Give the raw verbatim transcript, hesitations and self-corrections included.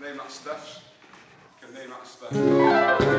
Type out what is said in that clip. name that Steph's. You can name that Steph.